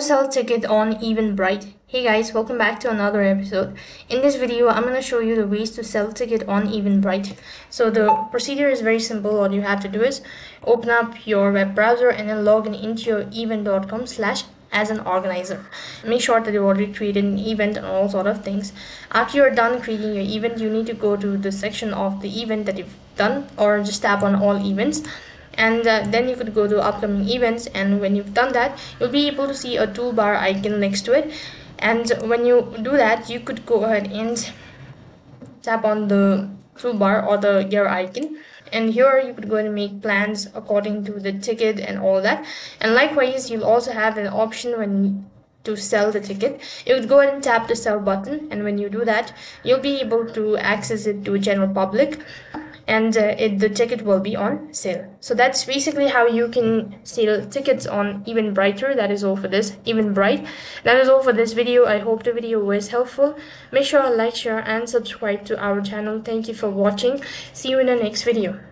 sell ticket on Eventbrite. Hey guys, welcome back to another episode. In this video, I'm going to show you the ways to sell ticket on Eventbrite. So the procedure is very simple. All you have to do is open up your web browser and then log in into your event.com/ as an organizer. Make sure that you already created an event and all sort of things. After you're done creating your event, you need to go to the section of the event that you've done, or just tap on all events. And then you could go to upcoming events, and when you've done that, you'll be able to see a toolbar icon next to it. And when you do that, you could go ahead and tap on the toolbar or the gear icon, and here you could go and make plans according to the ticket and all that. And likewise, you'll also have an option when to sell the ticket. You would go and tap the sell button, and when you do that, you'll be able to access it to general public, and the ticket will be on sale. So that's basically how you can sell tickets on Eventbrite. That is all for this video. I hope the video was helpful. Make sure to like, share and subscribe to our channel. Thank you for watching. See you in the next video.